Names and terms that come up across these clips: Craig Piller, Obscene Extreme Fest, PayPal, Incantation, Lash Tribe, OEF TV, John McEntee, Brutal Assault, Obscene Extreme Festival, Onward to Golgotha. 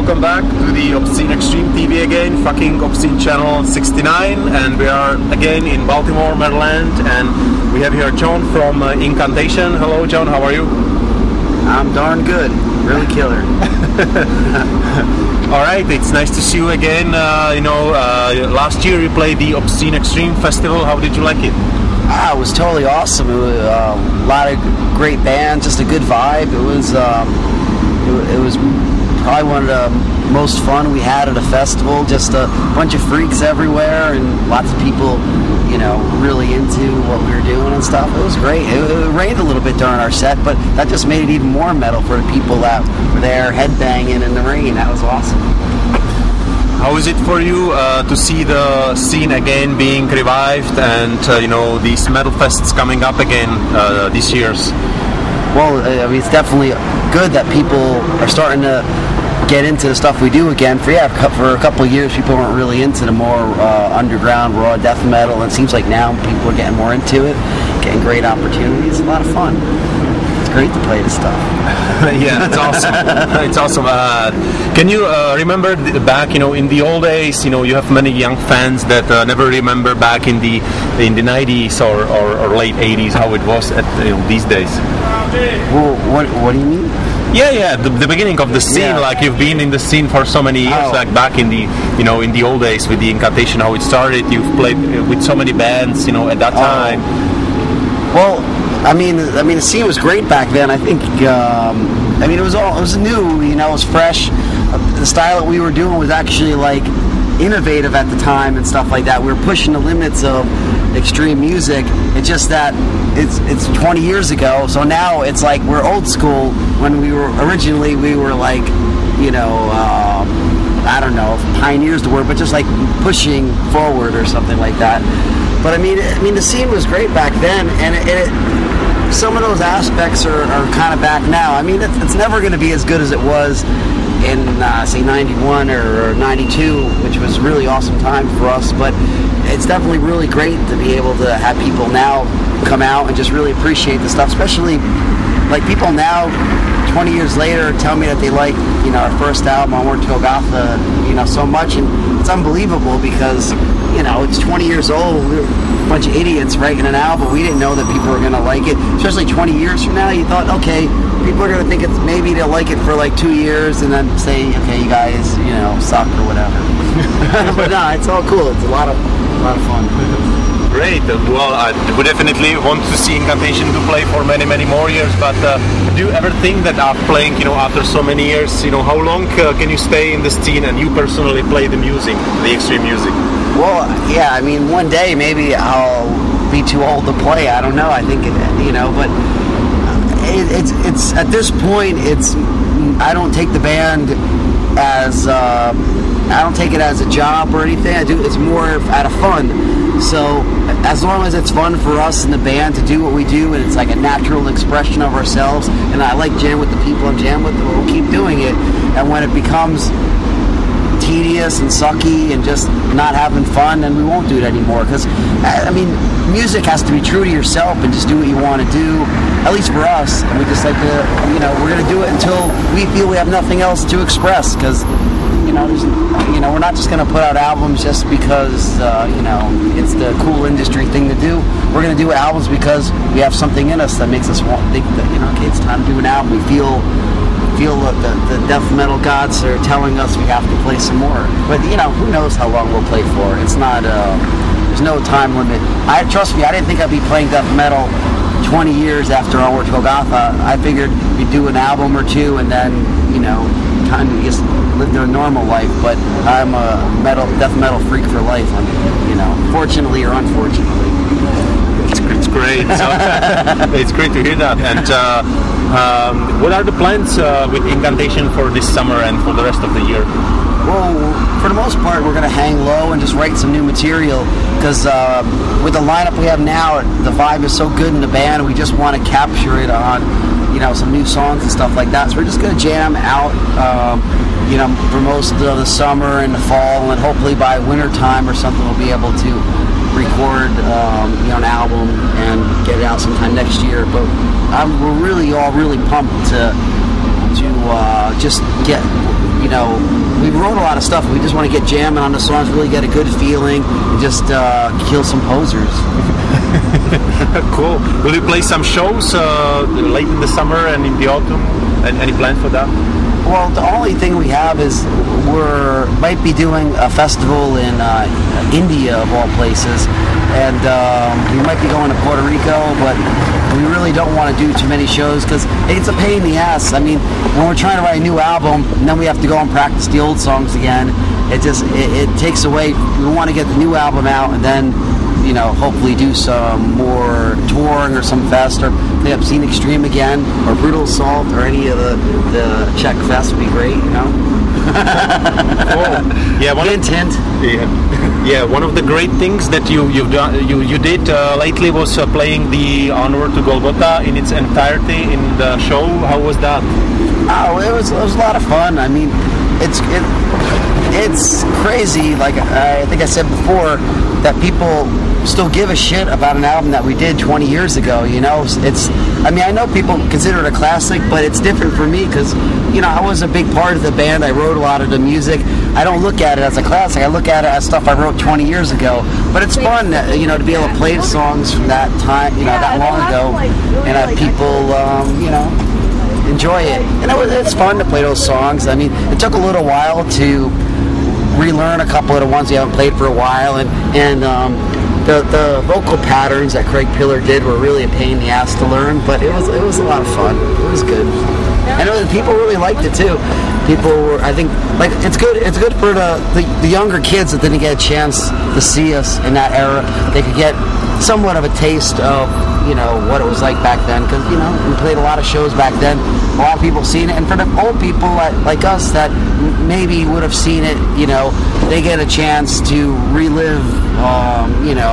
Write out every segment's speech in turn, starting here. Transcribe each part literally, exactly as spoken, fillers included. Welcome back to the Obscene Extreme T V again, fucking Obscene Channel sixty-nine, and we are again in Baltimore, Maryland, and we have here John from uh, Incantation. Hello John, how are you? I'm darn good, really killer. Alright, it's nice to see you again. Uh, you know, uh, last year you played the Obscene Extreme Festival. How did you like it? Ah, it was totally awesome. It was uh, a lot of great bands, just a good vibe. It was, um, it, it was probably one of the most fun we had at a festival. Just a bunch of freaks everywhere and lots of people, you know, really into what we were doing and stuff. It was great. It, it rained a little bit during our set, but that just made it even more metal for the people that were there headbanging in the rain. That was awesome. How is it for you uh, to see the scene again being revived, and uh, you know, these metal fests coming up again uh, these years? Well, I mean, it's definitely good that people are starting to get into the stuff we do again. For yeah, for a couple of years, people weren't really into the more uh, underground raw death metal, and it seems like now people are getting more into it, getting great opportunities. A lot of fun. Great to play this stuff. Yeah, it's awesome. It's awesome. Uh, can you uh, remember the, back, you know, in the old days? You know, you have many young fans that uh, never remember back in the in the nineties or, or, or late eighties how it was at you know, these days. Well, what what do you mean? Yeah, yeah, the, the beginning of the scene. Yeah. Like you've been in the scene for so many years. Oh. Like back in the you know in the old days with the Incantation, how it started. You've played with so many bands, you know, at that oh. time. Well. I mean, I mean, the scene was great back then. I think, um, I mean, it was all, it was new, you know, it was fresh. The style that we were doing was actually like innovative at the time and stuff like that. We were pushing the limits of extreme music. It's just that it's it's twenty years ago, so now it's like we're old school. When we were originally, we were like, you know, um, I don't know, if pioneers the word, but just like pushing forward or something like that. But I mean, I mean, the scene was great back then, and it. it Some of those aspects are, are kind of back now. I mean, it's, it's never going to be as good as it was in, uh, say, ninety-one or, or ninety-two, which was a really awesome time for us. But it's definitely really great to be able to have people now come out and just really appreciate the stuff. Especially, like, people now, twenty years later, tell me that they like, you know, our first album, Onward to Golgotha, you know, so much. And it's unbelievable because, you know, it's twenty years old. We're, bunch of idiots writing an album. We didn't know that people were going to like it. Especially twenty years from now, you thought, okay, people are going to think it's maybe they'll like it for like two years and then say, okay, you guys, you know, suck or whatever. But no, it's all cool. It's a lot of, a lot of fun. Great. Well, I would definitely want to see Incantation to play for many, many more years. But uh, do you ever think that after playing, you know, after so many years, you know, how long uh, can you stay in the scene and you personally play the music, the extreme music? Well, yeah, I mean, one day maybe I'll be too old to play. I don't know. I think, it, you know, but it, it's it's at this point, it's I don't take the band as uh, I don't take it as a job or anything. I do. It's more out of fun. So as long as it's fun for us and the band to do what we do, and it's like a natural expression of ourselves, and I like jam with the people I'm jam with, we'll keep doing it. And when it becomes tedious and sucky and just not having fun, and we won't do it anymore, because I mean, music has to be true to yourself and just do what you want to do, at least for us. And we just like to, you know, we're going to do it until we feel we have nothing else to express, because you know, you know, we're not just going to put out albums just because uh, you know, it's the cool industry thing to do. We're going to do albums because we have something in us that makes us want to think that, you know, okay, it's time to do an album. We feel feel the, the, the death metal gods are telling us we have to play some more. But, you know, who knows how long we'll play for. It's not, uh, there's no time limit. I Trust me, I didn't think I'd be playing death metal twenty years after Onward to Golgotha. I figured we'd do an album or two and then, you know, kind of just live their normal life. But I'm a metal death metal freak for life, and, you know, fortunately or unfortunately. It's great. So, it's great to hear that. And uh, um, what are the plans uh, with Incantation for this summer and for the rest of the year? Well, for the most part, we're going to hang low and just write some new material, because uh, with the lineup we have now, the vibe is so good in the band. We just want to capture it on, you know, some new songs and stuff like that. So we're just going to jam out, um, you know, for most of the summer and the fall, and hopefully by winter time or something, we'll be able to record um, you know, an album and get it out sometime next year. But I'm, we're really all really pumped to to uh, just get you know, we wrote a lot of stuff. We just want to get jamming on the songs, really get a good feeling, and just uh, kill some posers. Cool. Will you play some shows uh, late in the summer and in the autumn? And any plans for that? Well, the only thing we have is we're might be doing a festival in uh, India, of all places, and um, we might be going to Puerto Rico, but we really don't want to do too many shows because it's a pain in the ass. I mean, when we're trying to write a new album, and then we have to go and practice the old songs again. It just it, it takes away. We want to get the new album out, and then, you know, hopefully do some more touring or some fest, or play Obscene Extreme again, or Brutal Assault, or any of the, the Czech fest would be great, you know? Cool. Yeah, one hint, of, hint. Yeah. Yeah, one of the great things that you you've done, you, you did uh, lately was uh, playing the Onward to Golgotha in its entirety in the show. How was that? Oh, it was, it was a lot of fun. I mean, it's... It, It's crazy, like I think I said before, that people still give a shit about an album that we did twenty years ago, you know? It's, I mean, I know people consider it a classic, but it's different for me because, you know, I was a big part of the band. I wrote a lot of the music. I don't look at it as a classic. I look at it as stuff I wrote twenty years ago. But it's fun, you know, to be able to play the songs from that time, you know, that long ago, and have people, um, you know, enjoy it. And it was, it's fun to play those songs. I mean, it took a little while to relearn a couple of the ones we haven't played for a while, and and um, the the vocal patterns that Craig Piller did were really a pain in the ass to learn, but it was it was a lot of fun. It was good, and it was, people really liked it too. People were, I think, like it's good. It's good for the, the the younger kids that didn't get a chance to see us in that era. They could get somewhat of a taste of, you know, what it was like back then, because, you know, we played a lot of shows back then. A lot of people seen it, and for the old people like us that maybe would have seen it, you know, they get a chance to relive, um, you know,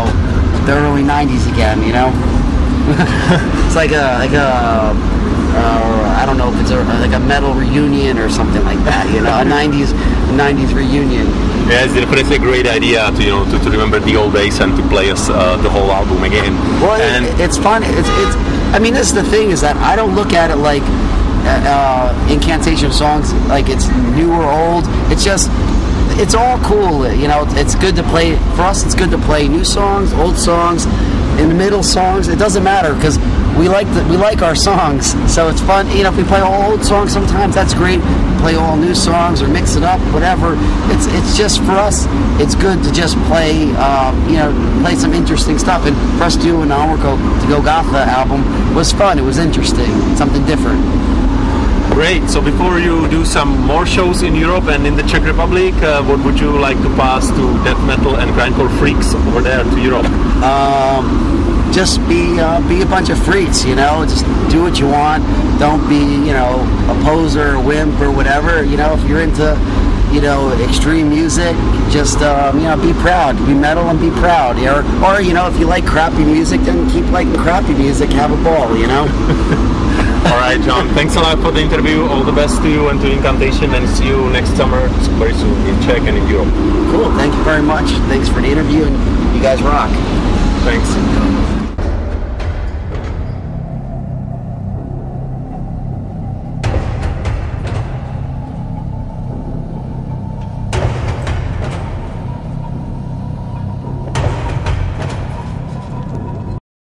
the early nineties again, you know? It's like a, like a, uh, I don't know if it's a, like a metal reunion or something like that, you know, a nineties, nineties reunion. Yeah, it's definitely a great idea to, you know, to, to remember the old days and to play us, uh, the whole album again. Well, and it, it's fun. It's, it's, I mean, this is the thing, is that I don't look at it like uh, Incantation songs, like it's new or old. It's just, it's all cool. You know, it's good to play, for us it's good to play new songs, old songs, in the middle songs. It doesn't matter because we like the, we like our songs. So it's fun. You know, if we play all old songs sometimes, that's great. Play all new songs or mix it up, whatever. It's it's just for us. It's good to just play, um, you know, play some interesting stuff. And for us doing the Onward to Golgotha album was fun. It was interesting, something different. Great. So before you do some more shows in Europe and in the Czech Republic, uh, what would you like to pass to death metal and grindcore freaks over there to Europe? Um. Just be uh, be a bunch of freaks, you know. Just do what you want. Don't be, you know, a poser, a wimp, or whatever. You know, if you're into, you know, extreme music, just um, you know, be proud. Be metal and be proud. Or, or you know, if you like crappy music, then keep liking crappy music. Have a ball, you know. All right, John. Thanks a lot for the interview. All the best to you and to Incantation, and see you next summer very soon in Czech and in Europe. Cool. Thank you very much. Thanks for the interview, and you guys rock. Thanks.